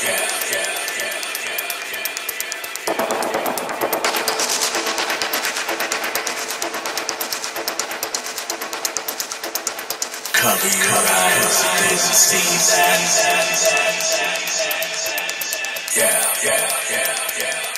Cover your eyes, it doesn't seem that. Yeah, yeah, yeah, yeah.